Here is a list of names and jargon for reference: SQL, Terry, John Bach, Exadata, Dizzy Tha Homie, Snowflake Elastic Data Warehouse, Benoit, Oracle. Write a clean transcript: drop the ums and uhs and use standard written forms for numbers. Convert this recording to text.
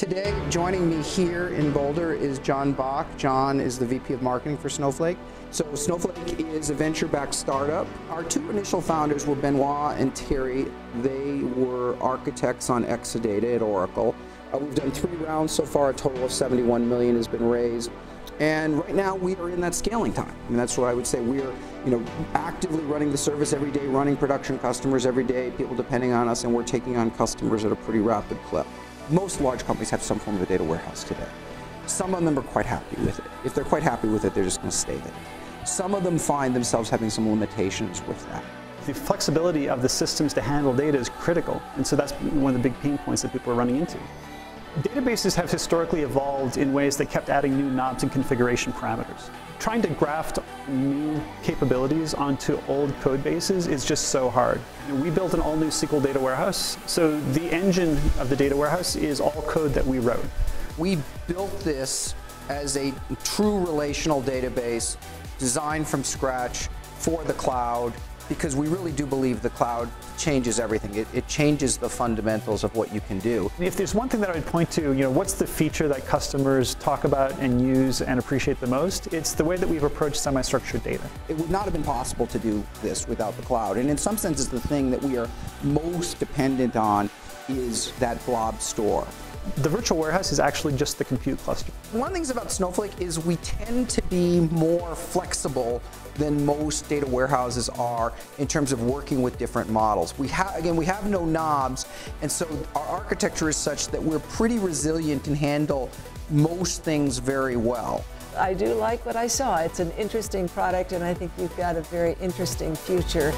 Today, joining me here in Boulder is John Bach. John is the VP of Marketing for Snowflake. So Snowflake is a venture-backed startup. Our two initial founders were Benoit and Terry. They were architects on Exadata at Oracle. We've done 3 rounds so far. A total of $71 million has been raised. And right now, we are in that scaling time. I mean, that's what I would say. We are, actively running the service every day, running production customers every day, people depending on us, and we're taking on customers at a pretty rapid clip. Most large companies have some form of a data warehouse today. Some of them are quite happy with it. If they're quite happy with it, they're just going to stay there. Some of them find themselves having some limitations with that. The flexibility of the systems to handle data is critical, and so that's one of the big pain points that people are running into. Databases have historically evolved in ways that kept adding new knobs and configuration parameters. Trying to graft new capabilities onto old code bases is just so hard. We built an all-new SQL data warehouse, so the engine of the data warehouse is all code that we wrote. We built this as a true relational database designed from scratch for the cloud, because we really do believe the cloud changes everything. It changes the fundamentals of what you can do. If there's one thing that I would point to, what's the feature that customers talk about and use and appreciate the most? It's the way that we've approached semi-structured data. It would not have been possible to do this without the cloud. And in some sense, it's the thing that we are most dependent on is that blob store. The virtual warehouse is actually just the compute cluster. One of the things about Snowflake is we tend to be more flexible than most data warehouses are in terms of working with different models. We have no knobs, and so our architecture is such that we're pretty resilient and handle most things very well. I do like what I saw. It's an interesting product, and I think you've got a very interesting future.